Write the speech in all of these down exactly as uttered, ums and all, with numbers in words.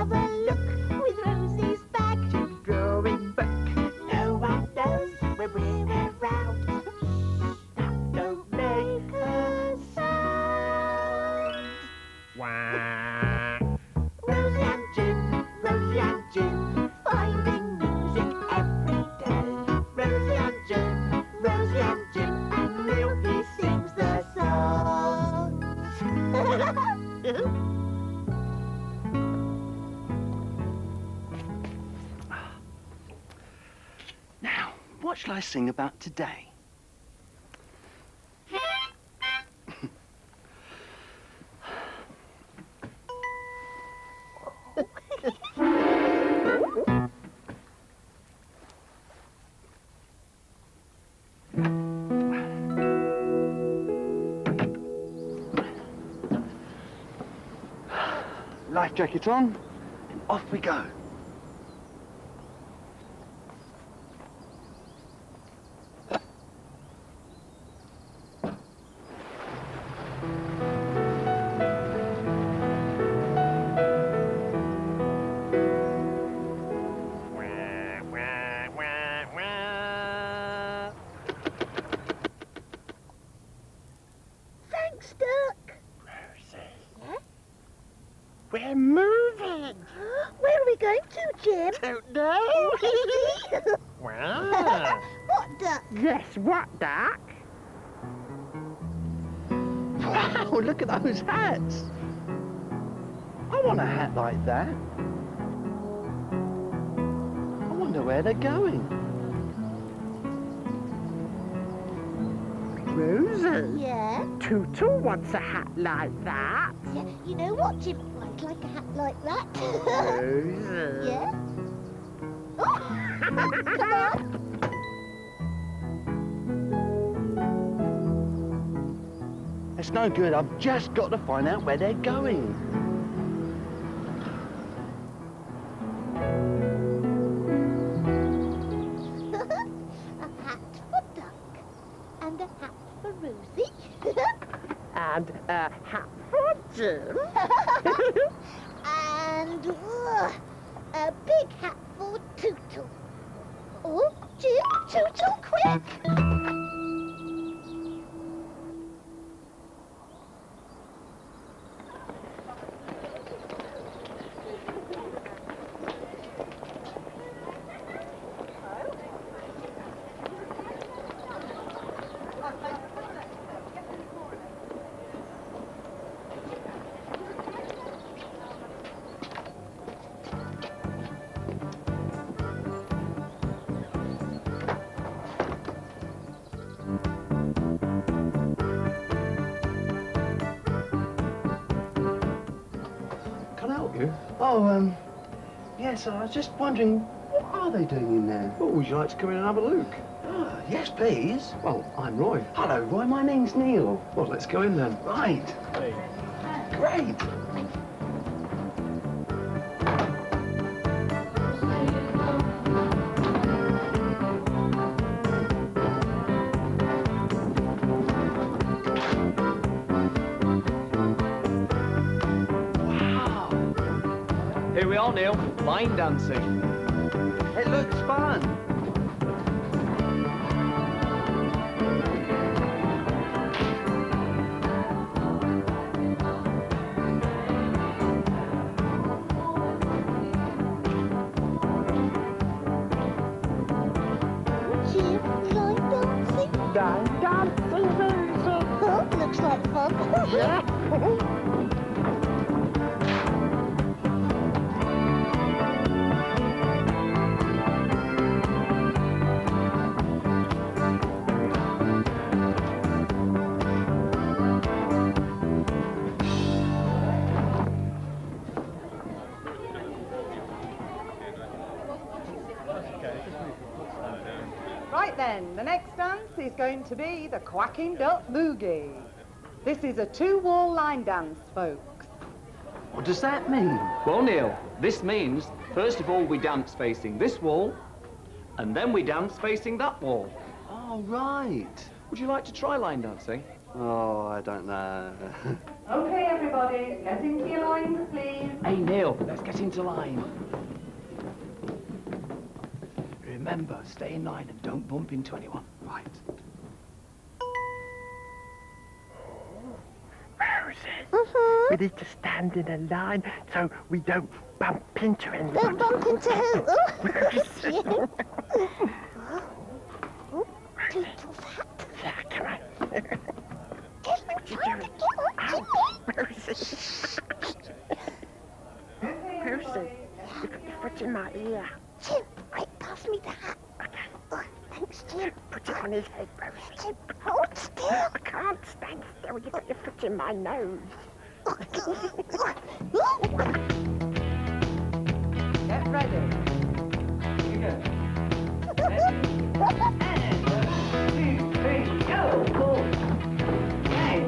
have a look with Rosie's back. She's drawing book. No one knows when we're around. Shh, don't make a sound. Quack. Rosie and Jim, Rosie and Jim, finding music every day. Rosie and Jim, Rosie and Jim, and Milky sings the song. What shall I sing about today? Life jacket on, and off we go. We're moving. Where are we going to, Jim? Don't know. Wow. What duck? Yes, what duck? Wow, look at those hats. I want a hat like that. I wonder where they're going. Rosie? Yeah? Tootle wants a hat like that. Yeah, you know what, Jim? I'd like a hat like that. Rosie? Yeah? Oh! Come on! It's no good. I've just got to find out where they're going. A hat for Duck and a hat for Rosie. And a hat for Jim. And uh, a big hat for Tootle. Oh, Jim, Tootle, quick! Oh, um, yes, I was just wondering, what are they doing in there? Well, would you like to come in and have a look? Ah, yes, please. Well, I'm Roy. Hello, Roy. My name's Neil. Well, let's go in then. Right. Hey. Great. Here we are, Neil. Line dancing. It looks fun. Jim, line dancing. Line dancing, Rosie. Oh, looks like fun. Yeah. Right then, the next dance is going to be the Quackin' Duck Boogie. This is a two-wall line dance, folks. What does that mean? Well, Neil, this means, first of all, we dance facing this wall, and then we dance facing that wall. Oh, right. Would you like to try line dancing? Oh, I don't know. OK, everybody, get into your lines, please. Hey, Neil. Neil, let's get into line. Remember, stay in line and don't bump into anyone. Right. Roses, mm-hmm. we need to stand in a line so we don't bump into anyone. Don't bump into who? Roses. Oh, Roses. Yeah, come on. What you doing? Ow, Roses. Roses, you put your foot in my ear. Jim, right, pass me the hat. Okay. Oh, thanks, Jim. Put it on his head, Roses. Jim, hold still. I can't stand still. You've got your foot in my nose. Get ready. Here you go. And one, two, three, go. Cool. Hey.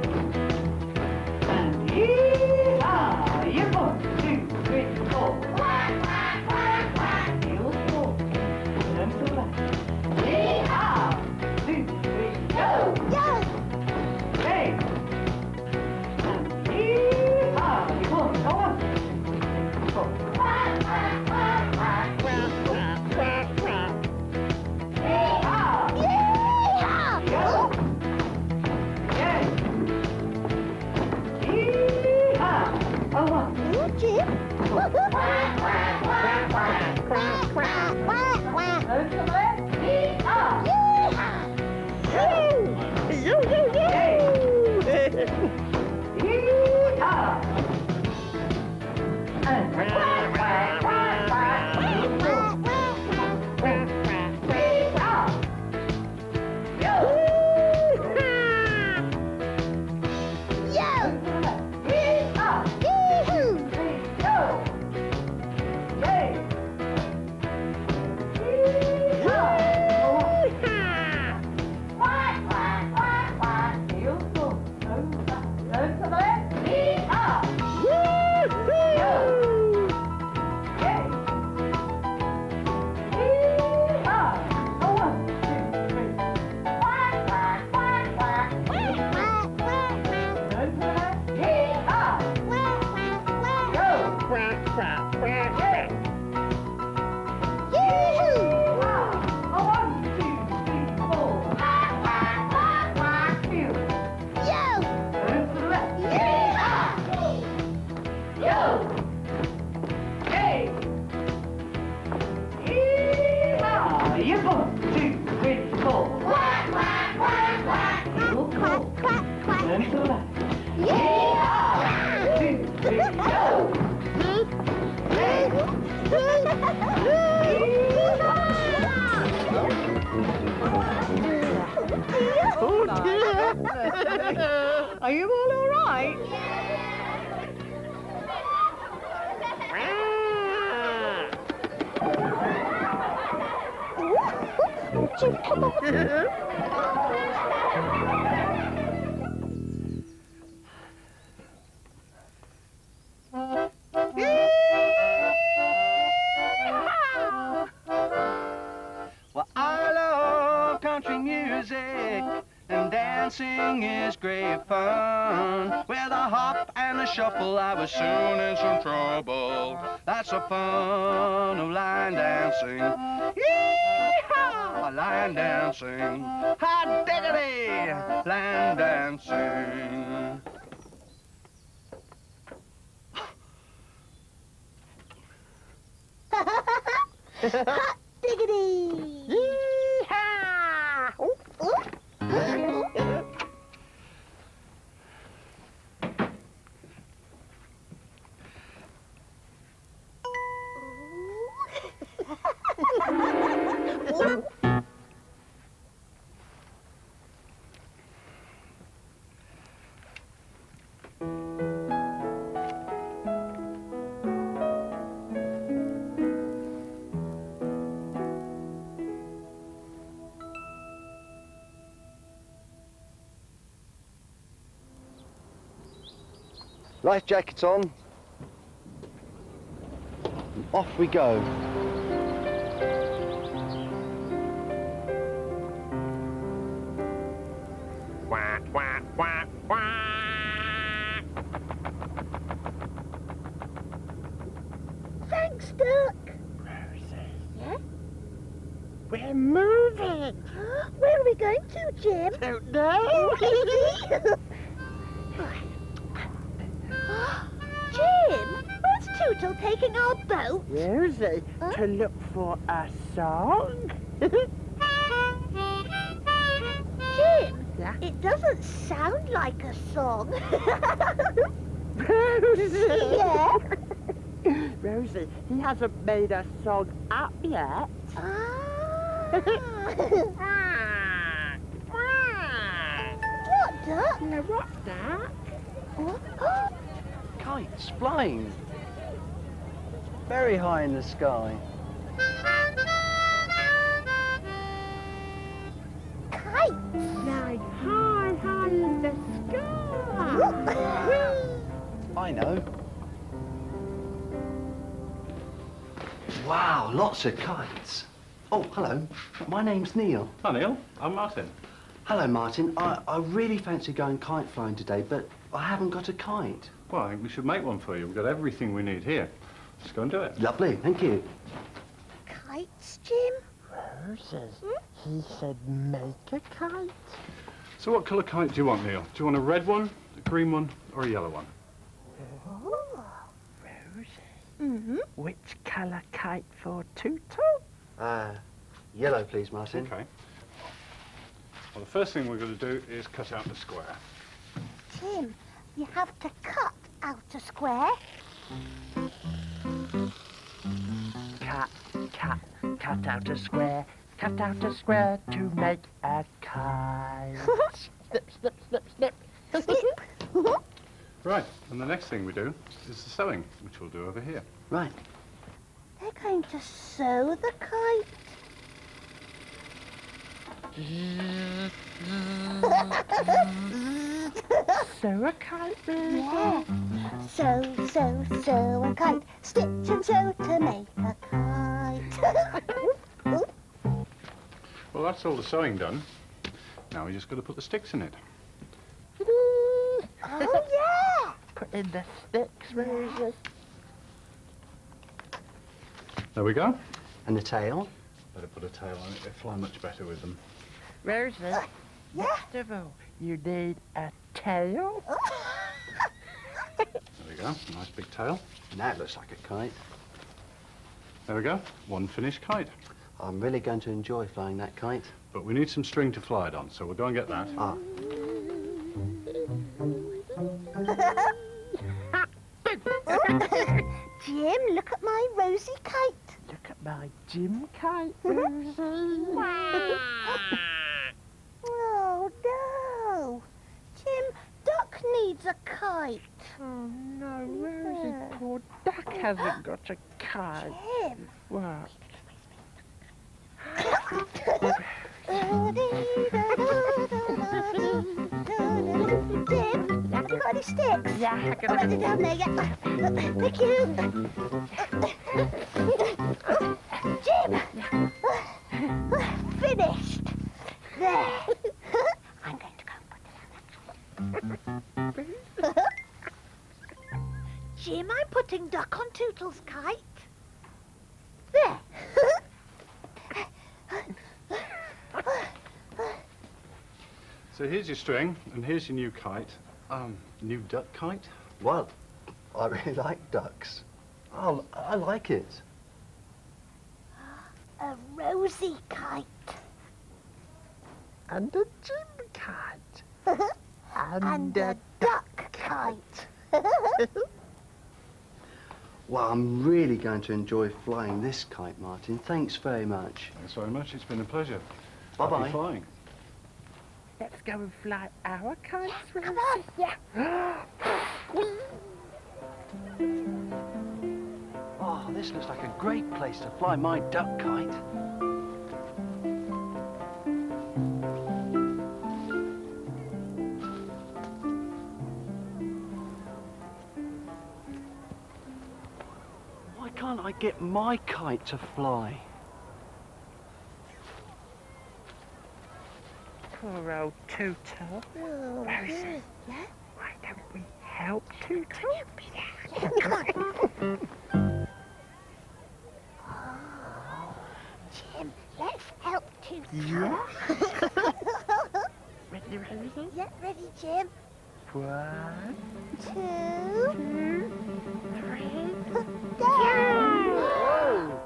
And yee-haw. You one, two, three, four. Quack, quack, quack, quack. Heels walk. Turn to the left. Yee-haw. Two, three, go. Go. Hey. And yee-haw. You one, go on. Four. Quack, quack, quack, quack. Are you all all right? Well, I love country music. And dancing is great fun. With a hop and a shuffle, I was soon in some trouble. That's the fun of line dancing. Yee-haw! Line dancing. Hot diggity! Line dancing. Hot diggity! Yee-haw! Oh, oh. Life jackets on, off we go. Wah, wah, wah, wah. stuck. Rosie. Yeah? We're moving. Where are we going to, Jim? I don't know. Jim, where's Tootle taking our boat? Rosie, huh? To look for a song. Jim, yeah? It doesn't sound like a song. Rosie. Yeah? Rosie, he hasn't made a song up yet. Ah. What, Duck? Yeah, what, Duck? What? Kites flying. Very high in the sky. Kites? Like high, high in the sky. I know. Wow, lots of kites. Oh, hello. My name's Neil. Hi, Neil. I'm Martin. Hello, Martin. I, I really fancy going kite flying today, but I haven't got a kite. Well, I think we should make one for you. We've got everything we need here. Let's go and do it. Lovely. Thank you. Kites, Jim? Roses. Hmm? He said make a kite. So what colour kite do you want, Neil? Do you want a red one, a green one, or a yellow one? Oh, Rosie. Mm-hmm. Which colour kite for Tootle? Uh, yellow, please, Martin. OK. Well, the first thing we're going to do is cut out the square. Jim, you have to cut out a square. Cut, cut, cut out a square, cut out a square to make a kite. Snip, snip, snip, snip. Snip. Right, and the next thing we do is the sewing, which we'll do over here. Right. They're going to sew the kite. Sew a kite, Rosie. Yeah. Sew, sew, sew a kite. Stitch and sew to make a kite. Well, that's all the sewing done. Now we just got to put the sticks in it. Oh, yeah! Put in the sticks, Rosie. There we go. And the tail. Better put a tail on it. They fly much better with them. Rosie. Uh, yeah. First of all, you need a tail. There we go, nice big tail. Now it looks like a kite. There we go, one finished kite. I'm really going to enjoy flying that kite. But we need some string to fly it on, so we'll go and get that. Ah. Jim, look at my Rosie kite. Look at my Jim kite, Rosie. Oh, no. Jim, Duck needs a kite. Oh, no, Rosie, yeah. Poor Duck hasn't got a kite. Jim. What? Jim, got sticks? Yeah, I got it. Down there, yeah. Thank you. Jim, yeah. Finished. There. I'm going to go and put it on that. Jim, I'm putting Duck on Tootle's kite. There. So here's your string, and here's your new kite. Um, new duck kite. Well, I really like ducks. Oh, I like it. A Rosie kite. And a Jim kite. and, and a, a duck kite. Well, I'm really going to enjoy flying this kite, Martin. Thanks very much. Thanks very much. It's been a pleasure. Bye-bye. Happy flying. Let's go and fly our kites, Rosie. Come on. Yeah. Oh, this looks like a great place to fly my duck kite. Why can't I get my kite to fly? Poor old Tootle. Oh, Rosie, yeah? Why don't we help Tootle? Come on. Jim. One, two, two three, go! Whoa!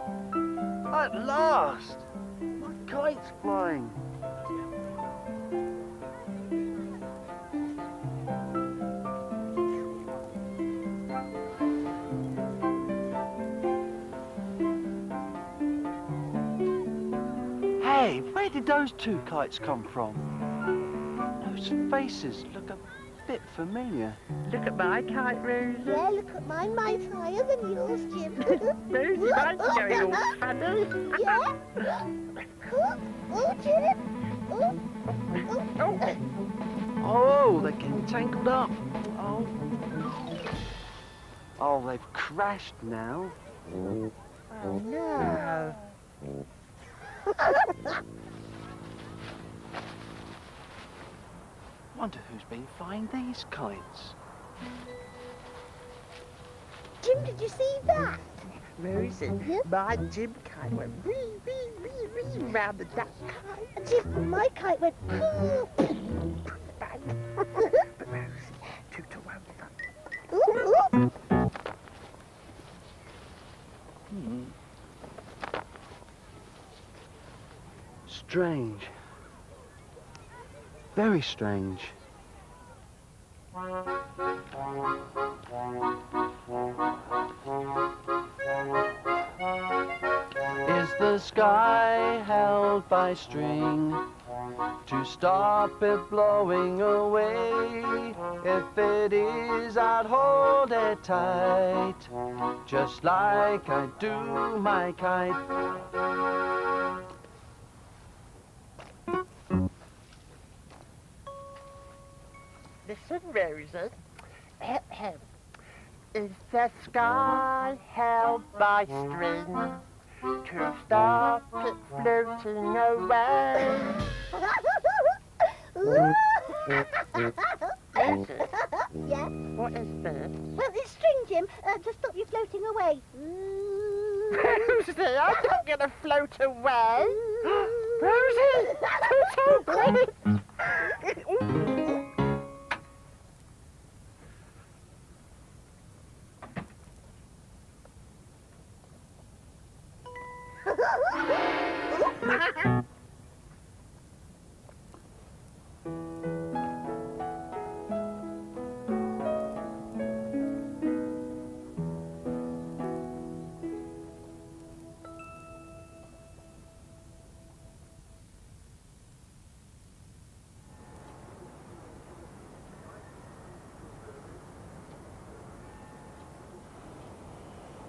At last! My kite's flying. Hey, where did those two kites come from? Those faces look a bit familiar. Look at my kite, Rosie. Yeah, look at mine. Mine's higher than yours, Jim. Rosie, mine's going all funny. Yeah? Oh, oh, Jim. Oh, oh. Oh. Oh, they're getting tangled up. Oh. Oh, they've crashed now. Oh, no. No. Wonder who's been flying these kites. Jim, did you see that? Rosie, mm-hmm. My Jim kite went wee, wee, wee, wee round the duck kite. Jim, my kite went poo, poo, back. But Rosie, two to one. Ooh, ooh. Hmm. Strange. Very strange. Is the sky held by string to stop it blowing away? If it is, I'd hold it tight, just like I do my kite. Listen, Rosie. Is the sky held by string to stop it floating away? Rosie? Yeah? What is this? Well, it's string, Jim, uh, to stop you floating away. Rosie, I'm not going to float away. Rosie, it's so pretty.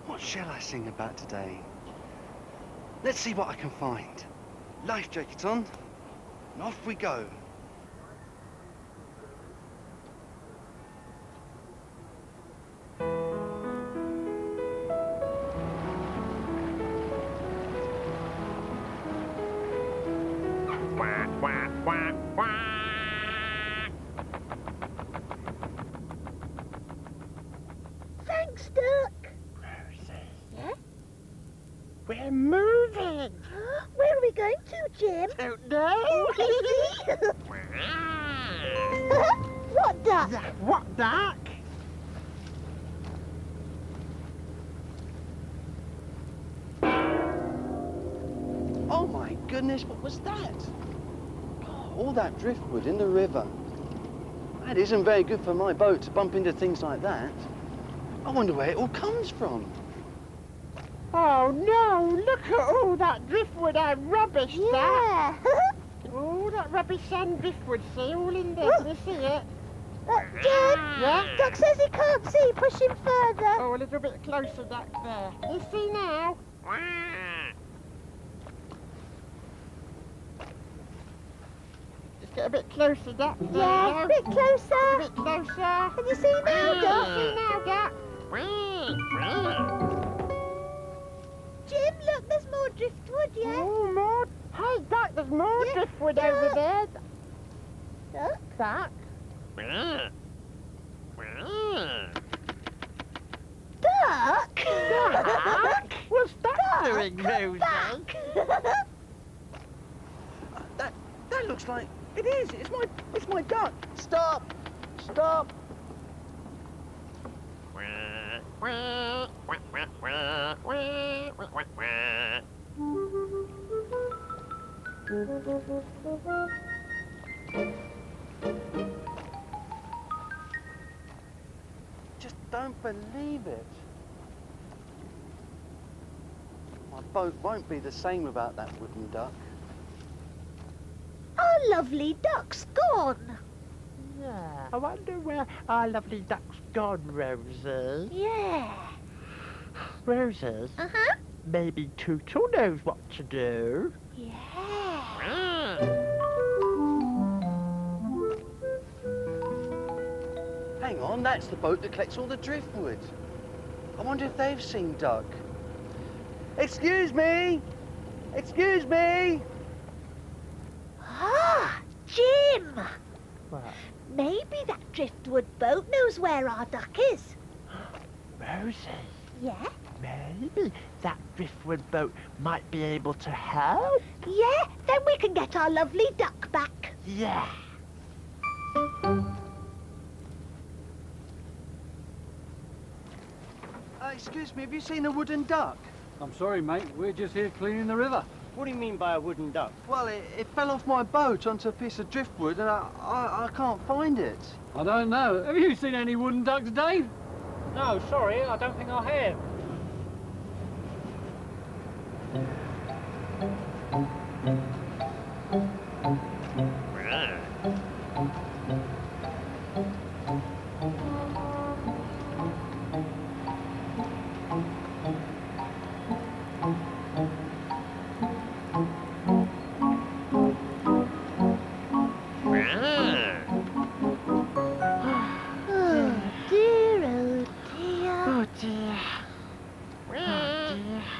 What shall I sing about today? Let's see what I can find. Life jacket on, and off we go. Thanks, Duck. We're moving! Where are we going to, Jim? I don't know! What duck? Th what duck? Oh my goodness, what was that? Oh, all that driftwood in the river. That isn't very good for my boat to bump into things like that. I wonder where it all comes from. Oh no, look at all that driftwood and rubbish, yeah. That! All that rubbish and driftwood, see, all in there, can you see it? Uh, Jim! Yeah? Duck says he can't see, push him further. Oh, a little bit closer, Duck, there. You see now? Just get a bit closer, Duck, there. Yeah, a bit closer. A bit closer. Can you see now, Duck? Can you see now, Duck? Jim, look, there's more driftwood, yeah? Oh, more. Hey, Duck, there's more yeah. driftwood Duck. Over there. Duck? Duck. Duck? Duck? What's Duck, Duck doing, Rosie? Duck. uh, that, that looks like It is. It's my, it's my duck. Stop. Stop. Just don't believe it. My boat won't be the same without that wooden duck. Our lovely duck's gone. Yeah. I wonder where our lovely duck's gone, Rosie. Yeah. Rosie? Uh-huh. Maybe Tootle knows what to do. Yeah. Hang on, that's the boat that collects all the driftwood. I wonder if they've seen Duck. Excuse me! Excuse me! Ah, Jim! What? Maybe that driftwood boat knows where our duck is. Rosie? Yeah? Maybe that driftwood boat might be able to help. Yeah, then we can get our lovely duck back. Yeah. Uh, excuse me, have you seen a wooden duck? I'm sorry, mate. We're just here cleaning the river. What do you mean by a wooden duck? Well, it, it fell off my boat onto a piece of driftwood and I, I, I can't find it. I don't know. Have you seen any wooden ducks, Dave? No, sorry. I don't think I have.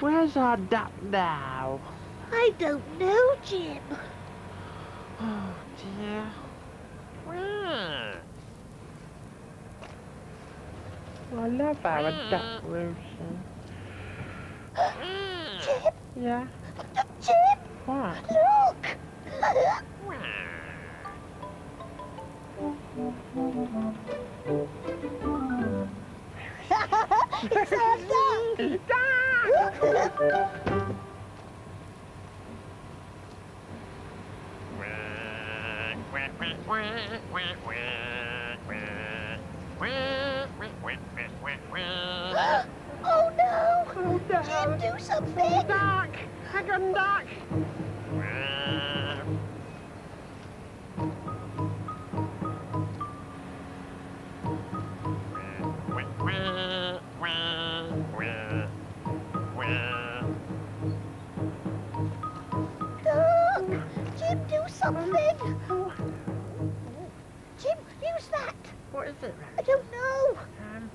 Where's our duck now? I don't know, Jim. Oh, dear. I love our duck, Rosie. Jim? Yeah? Jim? What? Look! It's our duck! Duck! Oh no! Oh, duck. Jim, do something! Oh, duck! Hang on, duck! Something. Oh. Jim, use that. What is it, Rosie? I don't know. Um,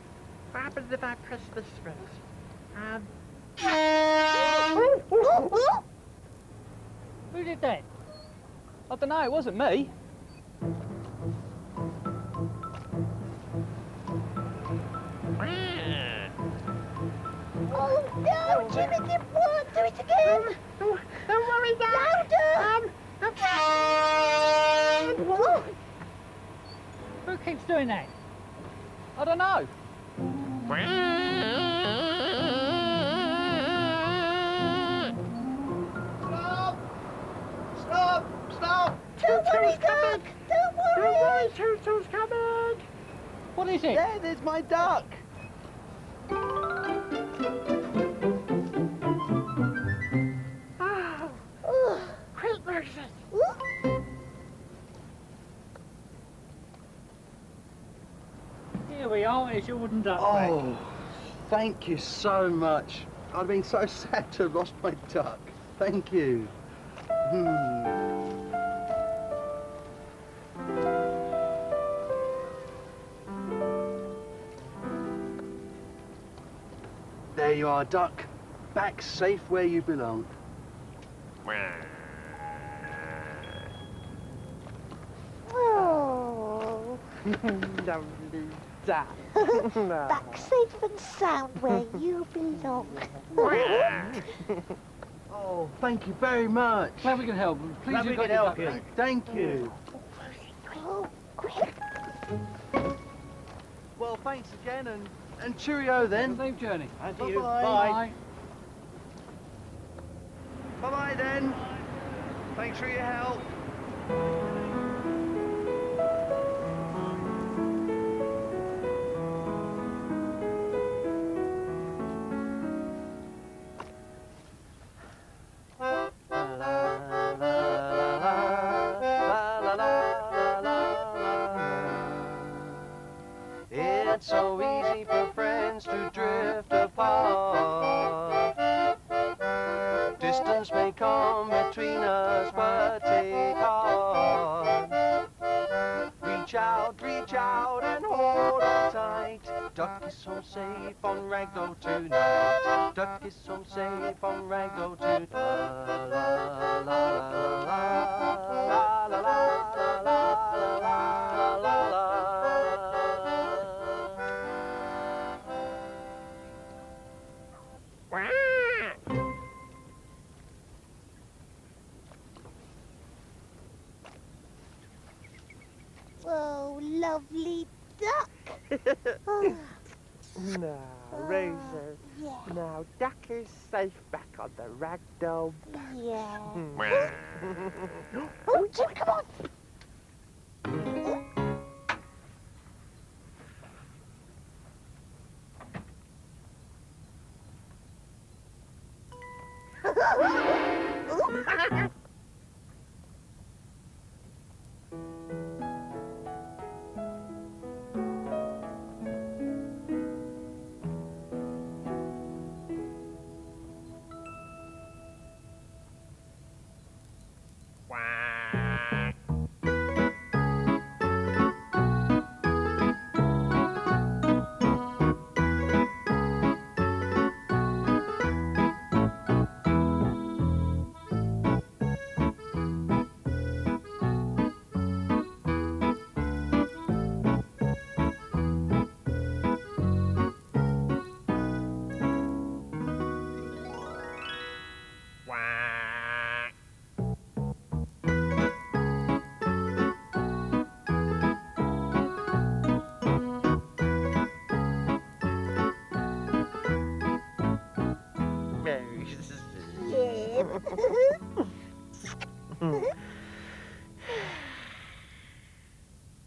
what happens if I press this, Rosie? Um. Oh, oh, oh. Who did that? I don't know. It wasn't me. Oh no, Jim, it didn't work. Do it again. Oh, don't worry, Dad. Louder. Um, Whoa. Who keeps doing that? I don't know. Stop! Stop! Stop! Don't worry, Duck! Don't worry! Don't worry, Tootle's coming! What is it? There, there's my duck! Here we are, it's your wooden duck. Oh, mate. Thank you so much. I've been so sad to have lost my duck. Thank you. Hmm. There you are, duck. Back safe where you belong. Oh. Lovely. Back safe and sound where you belong. Oh, thank you very much. Glad we can help. Please, Glad we can help you. Thank you. Oh, quick. Well, thanks again, and, and cheerio then. Safe journey. And bye, you. Bye. Bye. Bye. Bye then. Bye. Thanks for your help. It's so easy for friends to drift apart. Distance may come between us, but take heart. Reach out, reach out and hold on tight. Duck is home safe on Ragdoll tonight. Duck is home safe on Ragdoll tonight. La la la la la la la la la la la la. Oh, lovely duck. Oh. Now, Rosie, uh, yeah. Now duck is safe back on the ragdoll back. Yeah. Oh, Jim, come on.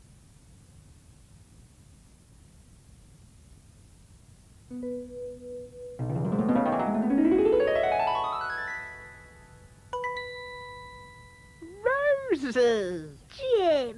Rosie! Jim!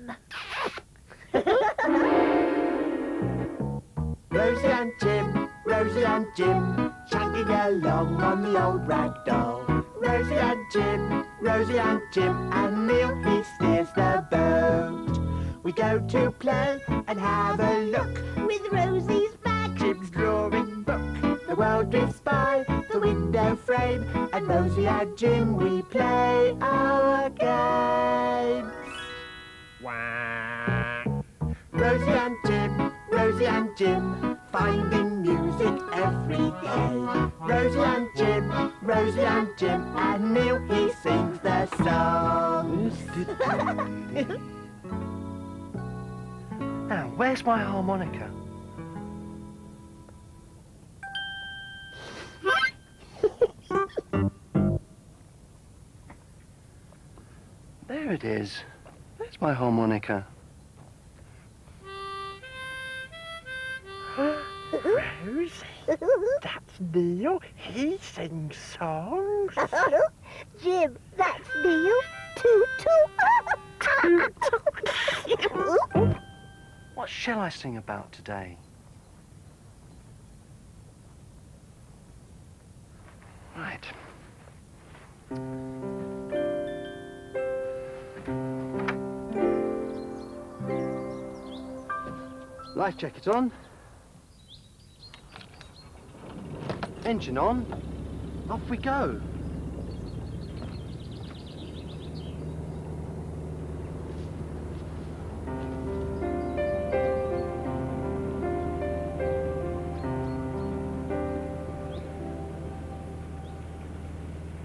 Rosie and Jim, Rosie and Jim, chugging along on the old ragdoll. Rosie and Jim, Rosie and Jim, and Neil he steers the boat. We go to play and have a look with Rosie's bag, Jim's drawing book. The world drifts by the window frame, and Rosie and Jim, we play our games. Wow. Rosie and Jim, Rosie and Jim, finding music every day. Rosie and Jim, Rosie and Jim, and Neil he sings their songs. Now, where's my harmonica? There it is. Where's my harmonica? Rose, that's Neil. He sings songs. Jim, that's Neil. Toot toot. What shall I sing about today? Right. Life jacket on. Engine on. Off we go.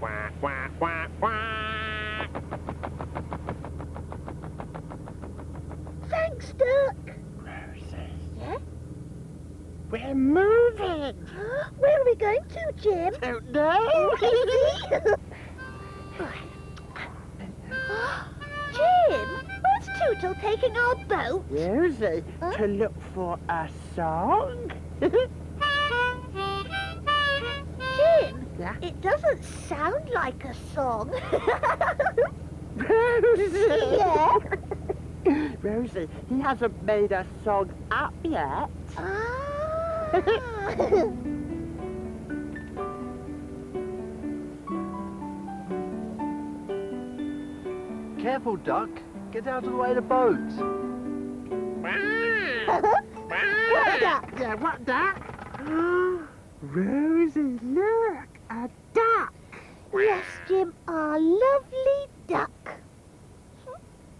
Quack. Jim? Oh, no. Jim, what's Tootle taking our boat? Rosie, huh? To look for a song. Jim, yeah? It doesn't sound like a song. Rosie! Yeah? Rosie, he hasn't made a song up yet. Ah. Careful, duck. Get out of the way of the boat. What duck? Yeah, what duck? Rosie, look, a duck. Yes, Jim, our lovely duck.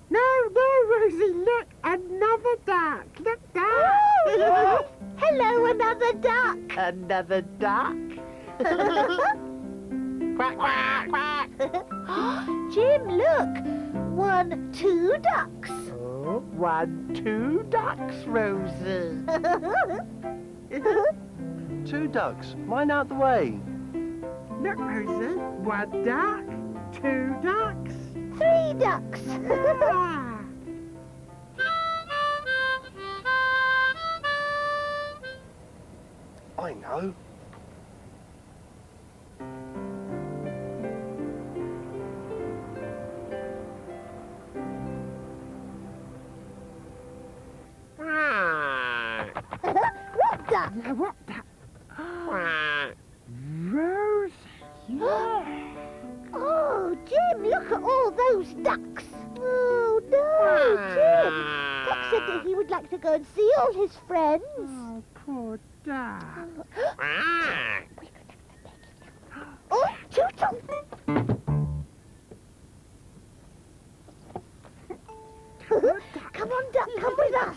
No, no, Rosie, look, another duck. Look, duck. Oh, hello, another duck. Another duck. Quack, quack, quack. Jim, look. One, two ducks. Oh, one, two ducks, Rosie. Two ducks. Mine out the way. Look, Rosie. One duck, two ducks. Three ducks. I know. What the? Rosie! Oh, Jim, look at all those ducks. Oh, no, Jim. Duck said that he would like to go and see all his friends. Oh, poor duck. Oh, Tootle! Come on, duck, come with us.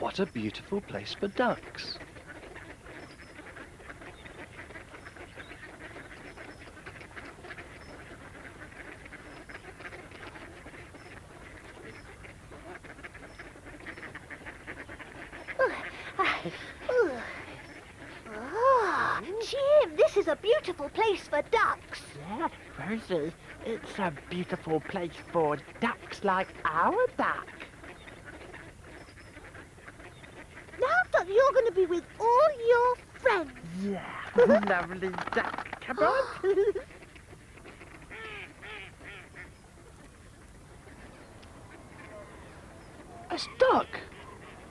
What a beautiful place for ducks. Oh, Jim, this is a beautiful place for ducks. Yeah, Rosie, it's a beautiful place for ducks like our duck. You're going to be with all your friends. Yeah, lovely duck. Come on. That's Duck.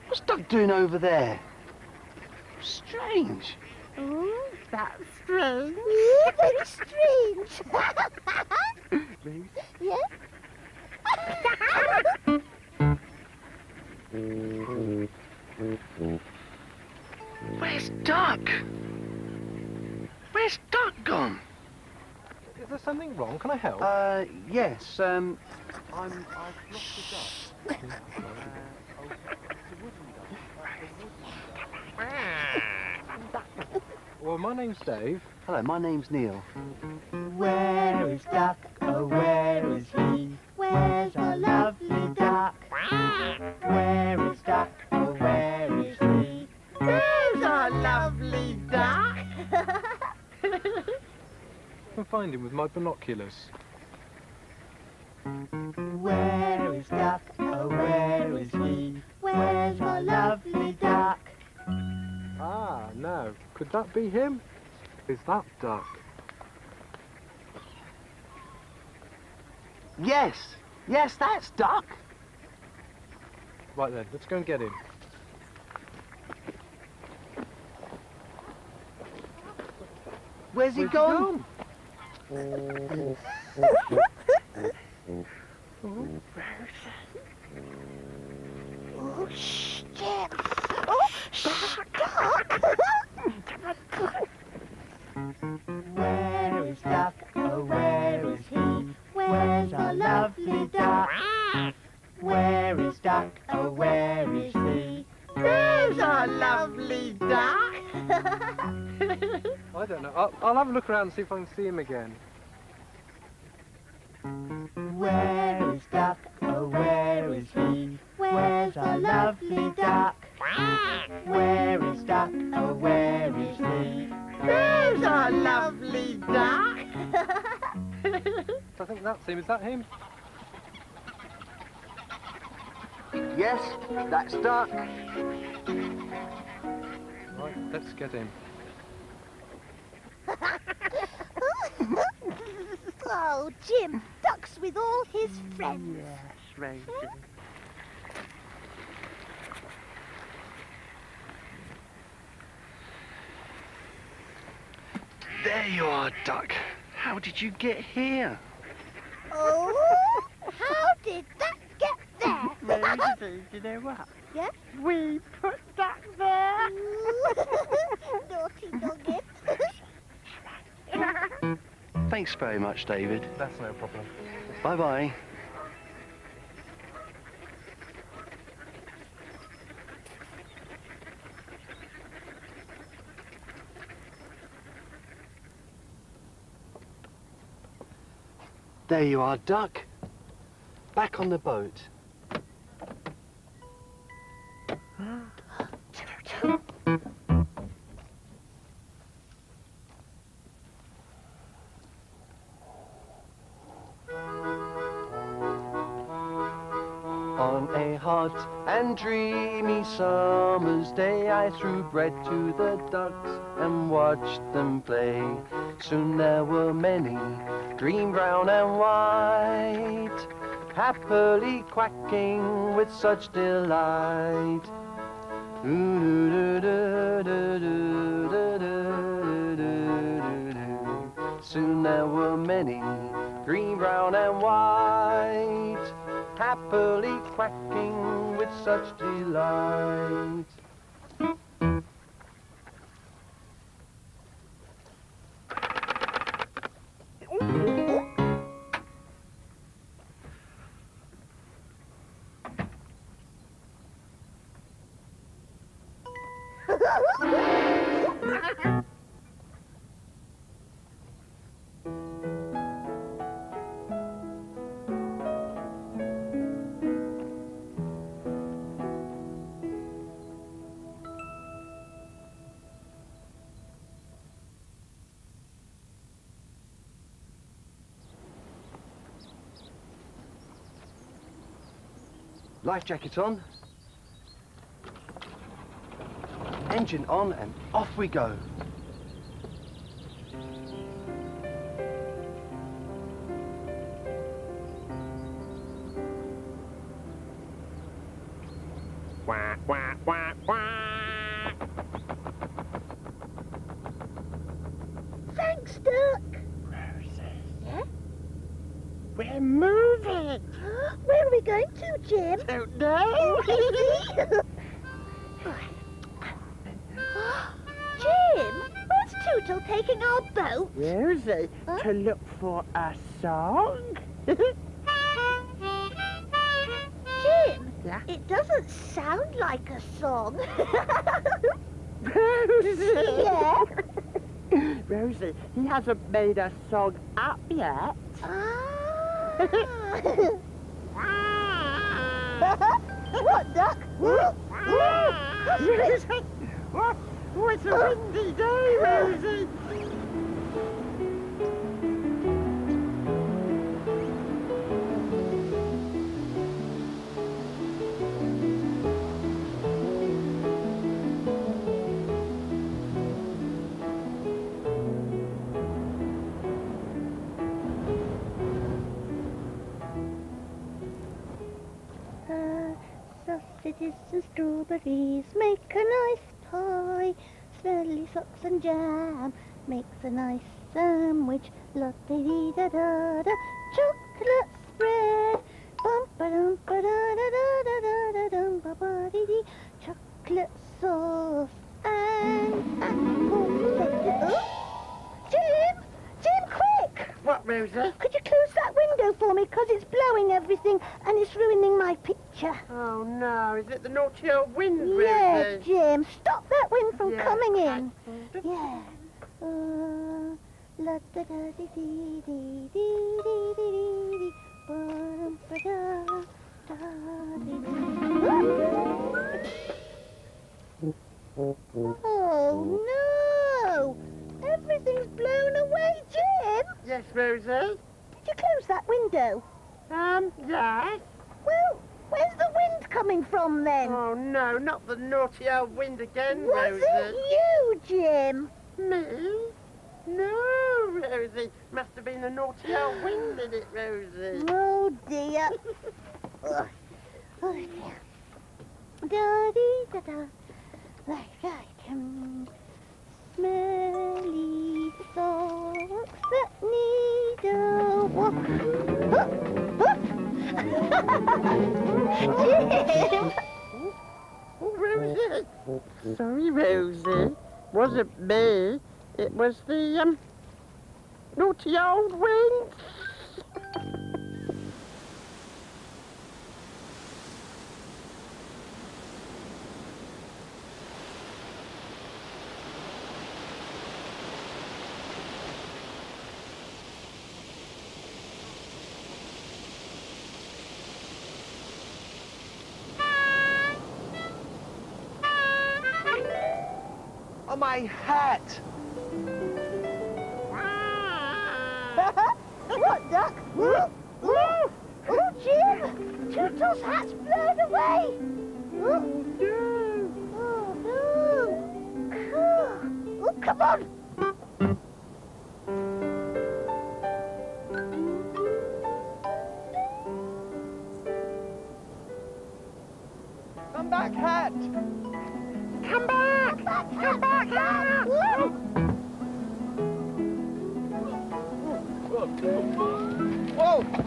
What's Duck doing over there? Strange. Oh, that's strange. Yeah, very strange. Really? Yeah. Where's Duck? Where's Duck gone? Is there something wrong? Can I help? Uh, yes, um... I'm... I've lost the duck. Well, my name's Dave. Hello, my name's Neil. Where is Duck? Oh, where is he? Where's the lovely duck? Where is Duck? Oh, where is he? There's our lovely duck. I can find him with my binoculars. Where is Duck? Oh, where is he? Where's our lovely duck? Ah, no. Could that be him? Is that Duck? Yes. Yes, that's Duck. Right then, let's go and get him. Where's he Where's gone? He gone? Oh, shh, Jim. Oh, shh, Duck. Where is Duck? Oh, where is he? Where's our lovely duck? Where is Duck? Oh, where is he? There's our lovely duck. I don't know. I'll, I'll have a look around and see if I can see him again. Where is Duck? Oh, where is he? Where's our lovely Duck? Where is Duck? Oh, where is he? There's our lovely Duck! I think that's him. Is that him? Yes, that's Duck. Right, let's get him. Oh, Jim, Duck's with all his friends. Yes, Rosie. Hmm? There you are, Duck. How did you get here? Oh, how did Duck get there? Rosie, do you know what? Yeah? We put Duck there. Naughty doggy. Thanks very much, David. That's no problem. Bye-bye. There you are, Duck. Back on the boat. On a hot and dreamy summer's day, I threw bread to the ducks and watched them play. Soon there were many, green, brown and white, happily quacking with such delight. Soon there were many, green, brown and white, happily quacking with such delight. Life jacket on, engine on, and off we go. Quack, quack, quack, quack. Thanks, Duck. Rosie. Yeah? We're moving. Where are we going to, Jim? I don't know. Jim, where's Tootle taking our boat? Where is he? Huh? To look for a song. Jim, yeah? It doesn't sound like a song. Rosie. Yeah? Rosie, he hasn't made a song up yet. Ah. What, Duck? Rosie! Oh, it's a windy day, Rosie! Sausages and strawberries make a nice pie. Smelly socks and jam makes a nice sandwich. La-dee-dee-da-da-da, chocolate spread. Bum-ba-dum-ba-da-da-da-da-da-dum-ba-ba-dee-dee. Chocolate sauce and apple butter. Oh. Jim! Jim, quick! What, Rosie? Could you close that window for me? Because it's blowing everything and it's ruining my picture. Oh no, is it the naughty old wind, Rosie? Yes, Jim, stop that wind from yeah. coming in. Yeah. Uh, la da da dee dee dee dee dee dee dee. Bum ba da da dee dee. Oh no! Everything's blown away, Jim. Yes, Rosie. Did you close that window? Um, yes. Well, where's the wind coming from then? Oh no, not the naughty old wind again, Rosie. Was it you, Jim? Me? No, Rosie. Must have been the naughty old wind in it, Rosie. Oh dear. Oh dear. Da dee da da. Right, right. Um, smelly socks that need a walk. Oh, oh. Jim! Oh, Rosie. Sorry, Rosie. Wasn't me. It was the um naughty old wind. Oh, my hat! What, Duck? Oh, oh, oh, Jim! Tootle's hat's blown away! Oh, no! Oh, no! Oh, oh, come on! Come back, hat! Come back! Come back, hat! Come back, hat! Oh. Whoa! Whoa.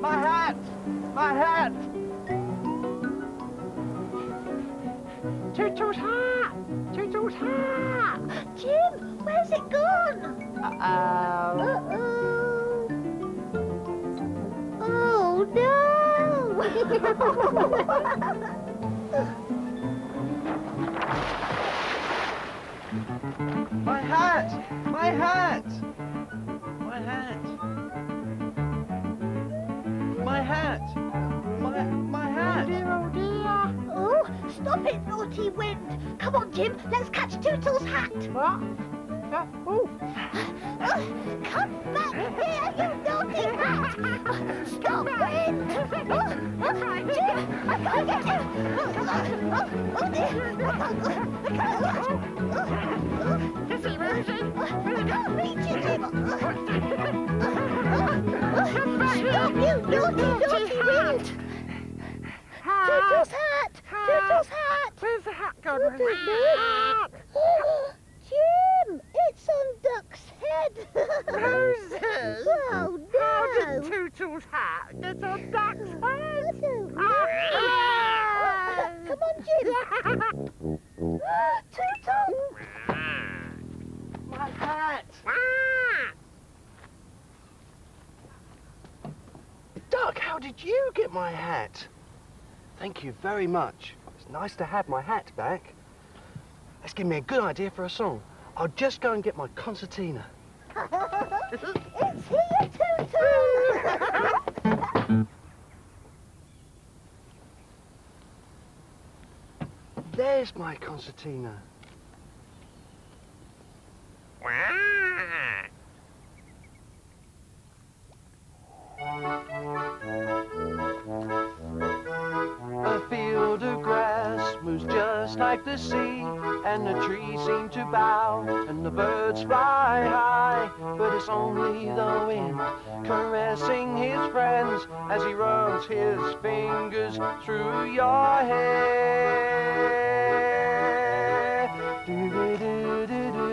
My hat! My hat! Tootle's hat! Tootle's hat! Jim, where's it gone? Uh-oh. Uh-oh. Oh, no! My hat! My hat! My hat! My hat! My, my hat! Oh dear, oh dear! Oh, stop it, naughty wind! Come on, Jim, let's catch Tootle's hat! What? Uh, oh. Oh, come back here, you naughty hat! Stop it! Oh, oh, Jim, I can't get you! Oh, oh, oh dear! I can't, I can't. Oh, oh. This is Rosie! I can't reach you, Jim! Stop, you naughty, naughty wind! Tootle's hat! Tootle's hat! Where's the hat gone? Where's the hat? Jim, it's on Duck's head. Rosie! Oh, no! How did Tootle's hat get on Duck's head? I don't know. Ah. Oh, come on, Jim. Tootle! My hat! Duck, how did you get my hat? Thank you very much. It's nice to have my hat back. That's given me a good idea for a song. I'll just go and get my concertina. It's here, Tootle! There's my concertina. A field of grass moves just like the sea, and the trees seem to bow, and the birds fly high. But it's only the wind caressing his friends as he runs his fingers through your hair. Do-do-do-do-do.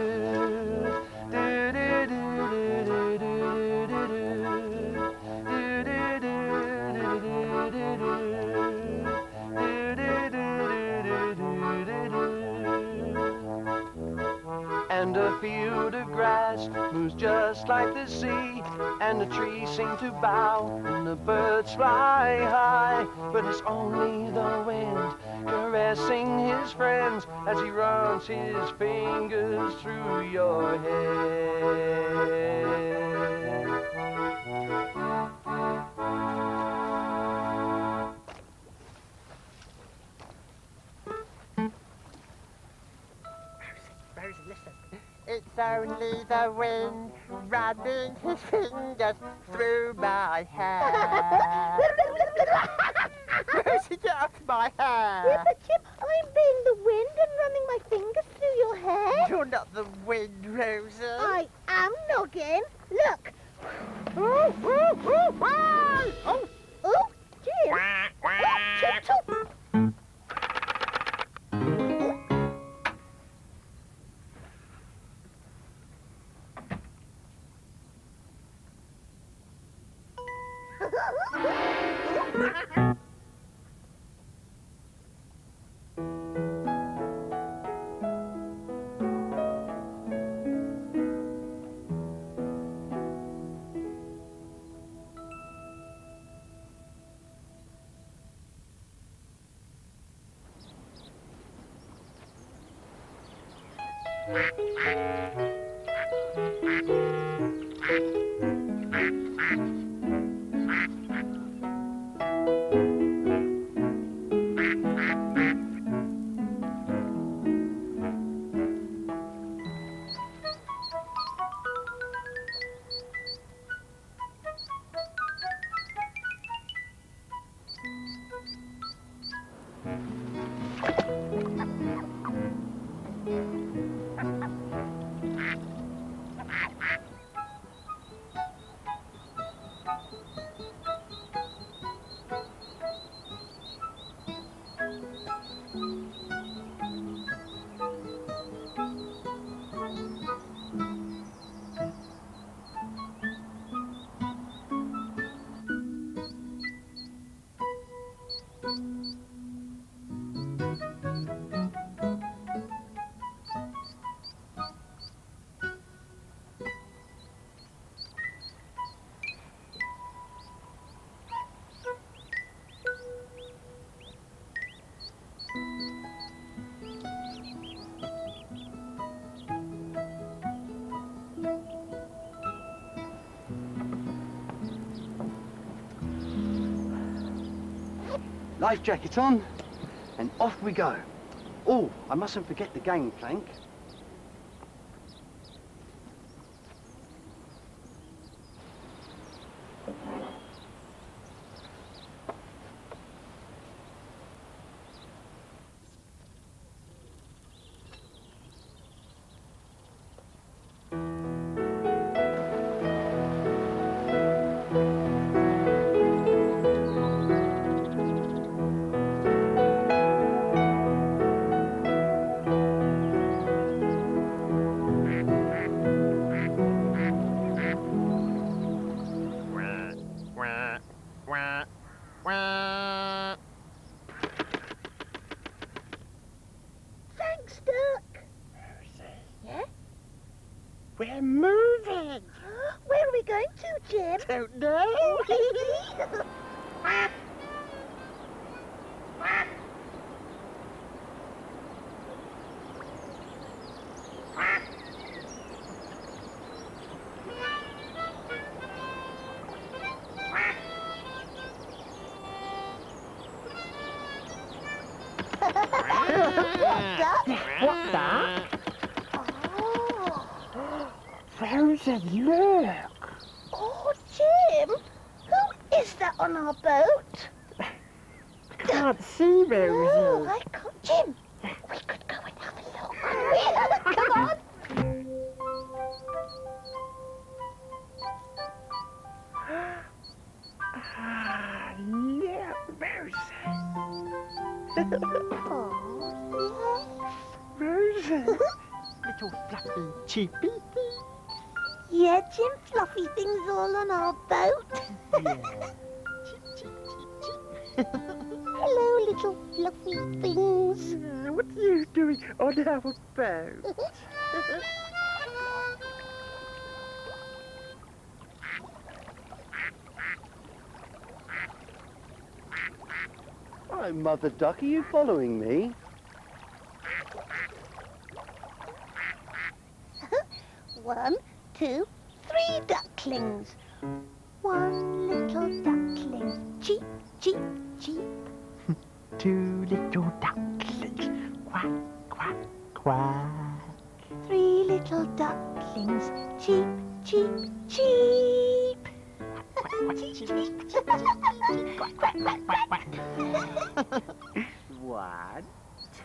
And a field of grass moves just like the sea, and the trees seem to bow, and the birds fly high, but it's only the wind caressing his friends as he runs his fingers through your head. Rosie, Rosie, listen. It's only the wind rubbing his fingers through my hair. Rosie, get off my hair. Yeah, but Jim, I'm being the wind and running my fingers through your hair. You're not the wind, Rosie. I am, Noggin. Look. Ooh, ooh, ooh, wow. Oh, oh, Jim. Oh, Jim, life jacket on, and off we go. Oh, I mustn't forget the gangplank. Look! Oh, Jim! Who is that on our boat? I can't see, Rosie. Oh, I can't. Jim, we could go and have a look. Yeah, come on! Ah, yeah, Rosie. Oh, yeah. Rosie. Little fluffy cheapie. Yeah, Jim, fluffy things all on our boat. Yeah. Hello, little fluffy things. Uh, what are you doing on our boat? Hello, Mother Duck. Are you following me? One, two, three ducklings. One little duckling, cheep, cheep, cheep. Two little ducklings, quack, quack, quack. Three little ducklings, cheep, cheep, cheep. One,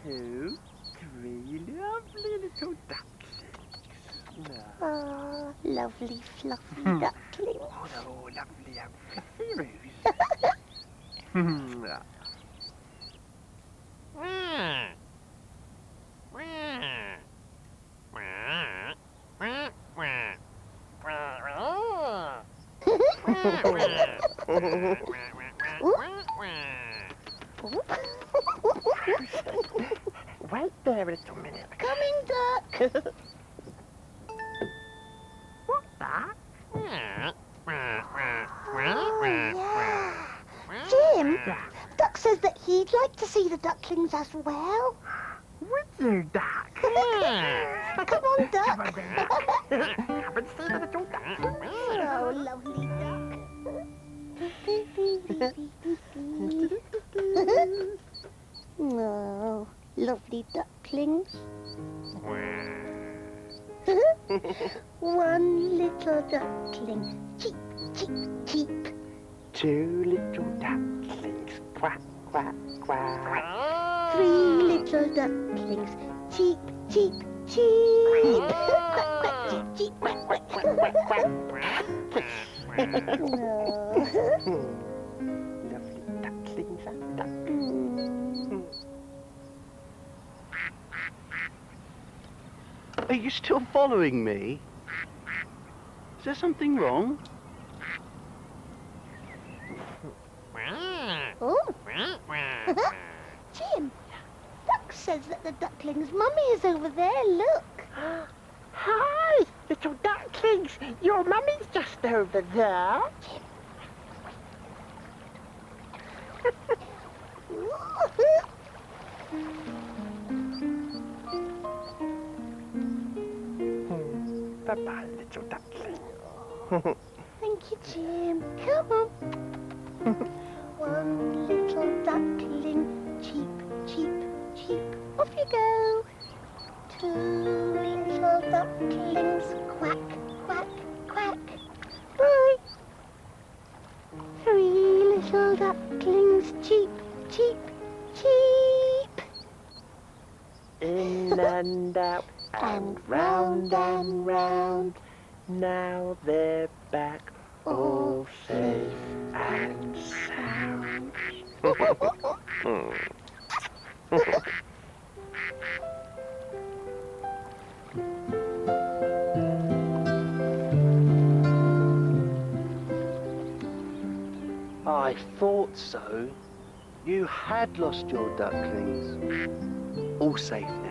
two, three lovely little ducklings. Oh, lovely fluffy ducklings. Oh, they're all lovely and fluffy, Rose. Wait there a little minute. Coming, duck. What that? Oh, yeah. Jim, yeah. Duck says that he'd like to see the ducklings as well. Would you, Duck? Yeah. Come on, Duck. Come and see the little duck. Oh, lovely duck. Oh, lovely ducklings. One little duckling, cheep, cheep, cheep. Two little ducklings, quack, quack, quack. Three little ducklings, cheep, cheep, cheep. Quack, quack, cheep, cheep, quack, quack, quack, quack, quack. No. Lovely ducklings and ducklings. Are you still following me? Is there something wrong? Oh. Jim, Duck says that the duckling's mummy is over there, look. Hi, little ducklings. Your mummy's just over there. Bye-bye, little duckling. Thank you, Jim. Come on. One little duckling, cheep, cheep, cheep. Off you go. Two little ducklings, quack, quack, quack. Bye. Three little ducklings, cheep, cheep, cheep. In and out. And round and round, now they're back, all safe and sound. I thought so. You had lost your ducklings. All safe now.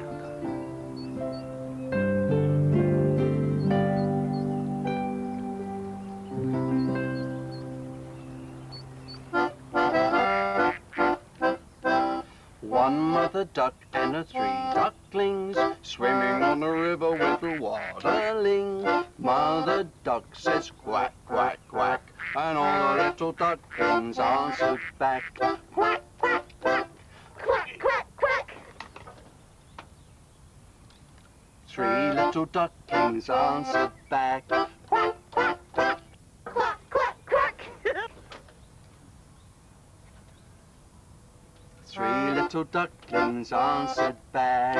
A duck and a three ducklings swimming on a river with a waterling. Mother Duck says quack, quack, quack, and all the little ducklings answered back quack, quack, quack, quack, quack, quack. Three little ducklings answered back quack, quack, quack, quack, quack, quack. Three little ducklings answered back.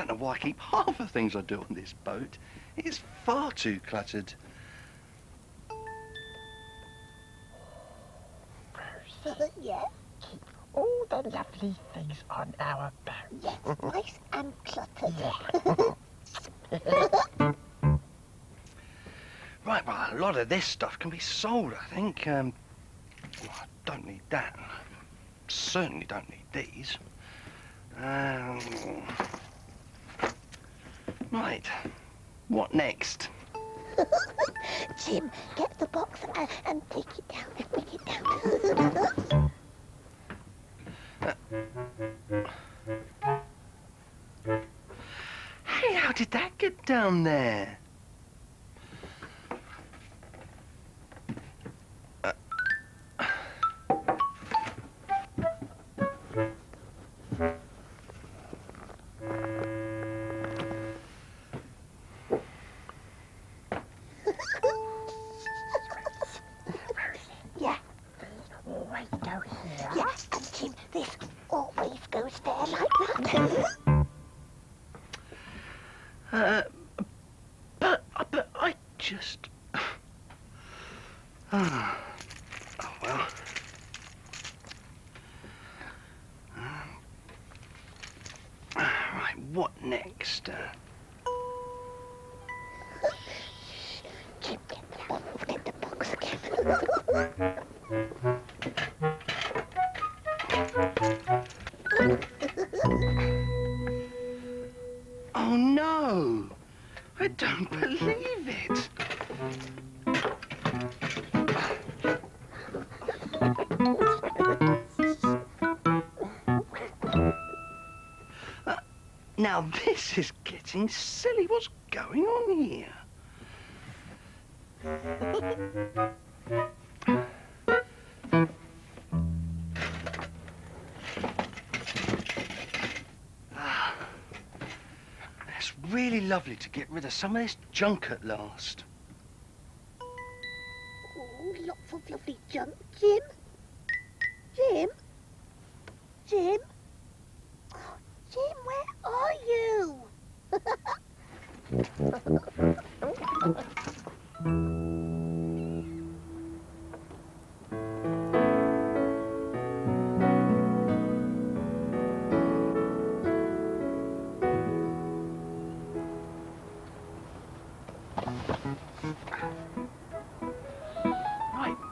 don't know why I keep half the things I do on this boat. It's far too cluttered. Rosie, yeah? Keep all the lovely things on our boat. Yes, nice and cluttered. Yeah. Right, well, a lot of this stuff can be sold, I think. Um, well, I don't need that. Certainly don't need these. Um, right, what next? Jim, get the box and, and take it down, bring it down. uh, hey, how did that get down there? Now this is getting silly. What's going on here? Ah, it's really lovely to get rid of some of this junk at last. Oh, lots of lovely junk, Jim. Jim? Jim? Jim, where are you? Right,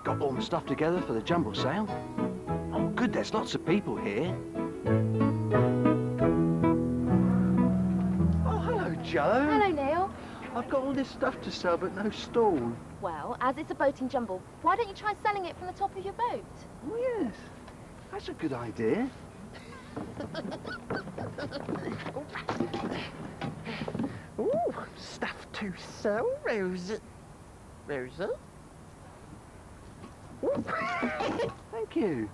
got all the stuff together for the jumble sale. Oh, good, there's lots of people here. Joe. Hello, Neil. I've got all this stuff to sell, but no stall. Well, as it's a boating jumble, why don't you try selling it from the top of your boat? Oh, yes. That's a good idea. Ooh, stuff to sell, Rosie. Rosie? Thank you.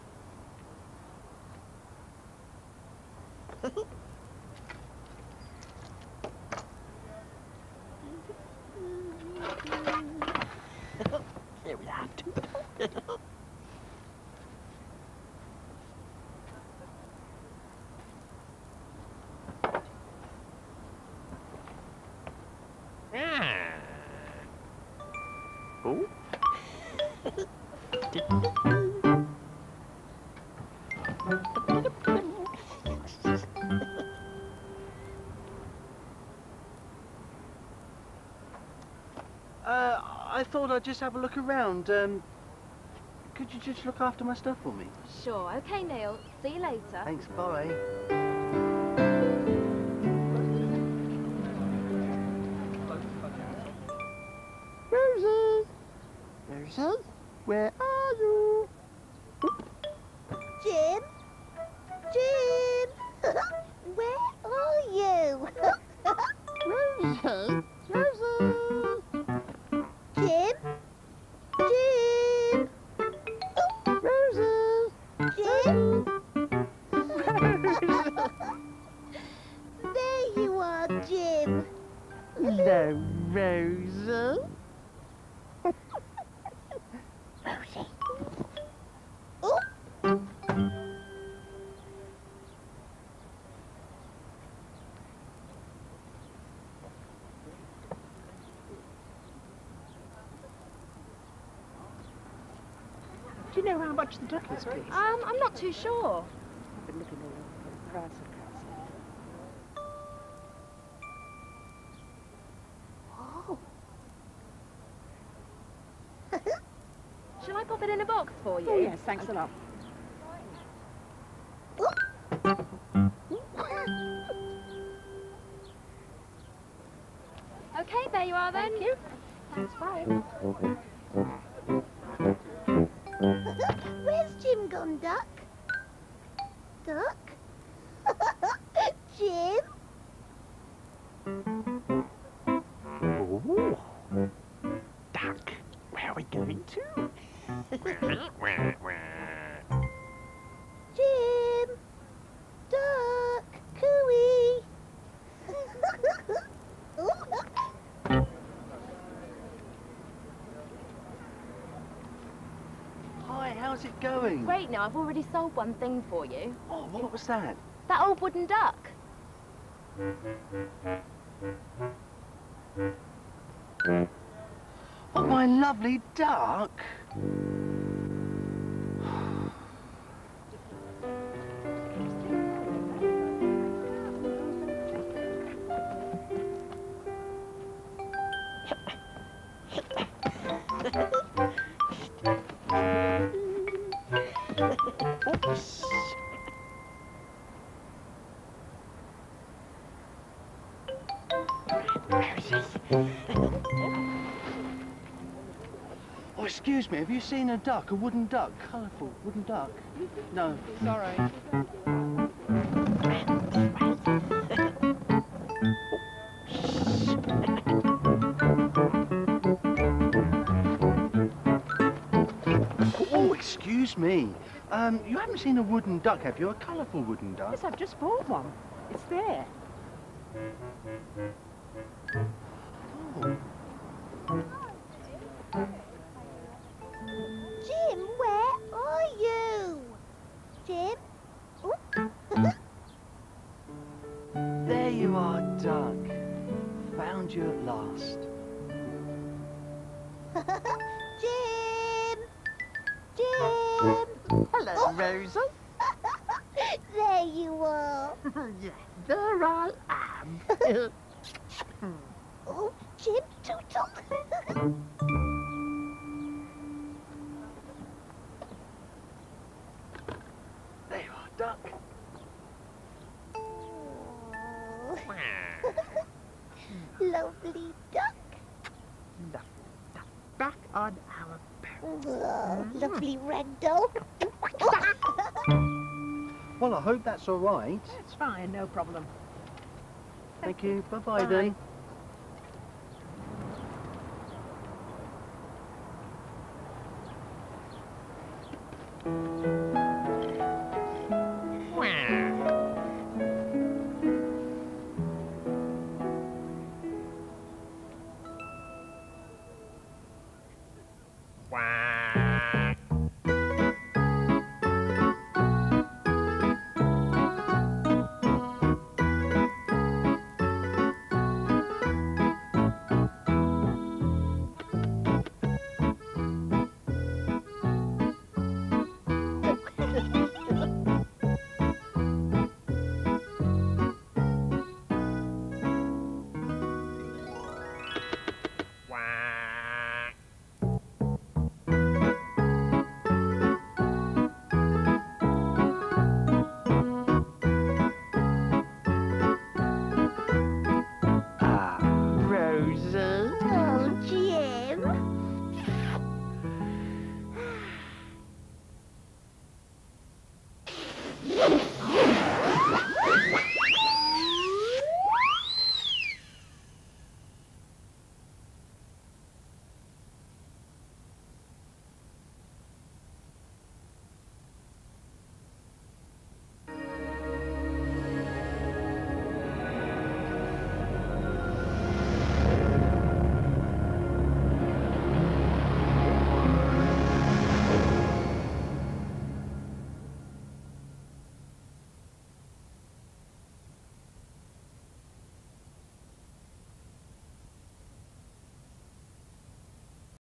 I thought I'd just have a look around. Um, could you just look after my stuff for me? Sure. Okay, Neil. See you later. Thanks. Bye. Rosie! Rosie? Where are you? Jim? Jim? Where are you? Rosie? Rosie? Jim? Jim? Rosie? Jim? There you are, Jim. Hello, Rosie. Rosie. Oh. Do you know how much the duck is, please? Um, I'm not too sure. I've been looking at the price of cats. Oh. Shall I pop it in a box for you? Oh, yes, thanks okay. a lot. Okay, there you are then. Thank you. That's fine. Where's Jim gone, Duck? Duck? Jim? Ooh. Duck, where are we going to? Jim! Duck! Cooey! How's it going? Great, now I've already sold one thing for you. Oh, what was that? That old wooden duck. Oh, my lovely duck. Oh, excuse me, have you seen a duck, a wooden duck, colourful wooden duck? No. Sorry. Oh, excuse me. Um, you haven't seen a wooden duck, have you? A colourful wooden duck? Yes, I've just bought one. It's there. Oh. Jim, where are you? Jim? There you are, Duck. Found you at last. Jim! Jim! Hello, oh. Rosie. There you are. Yeah, there I am. Oh, Jim Tootle. There you are, Duck. Oh. Lovely duck. Lovely duck. Back on our perch. Oh, mm. Lovely red dog. Well, I hope that's all right. It's fine, no problem. Thank, Thank you. Bye-bye, then.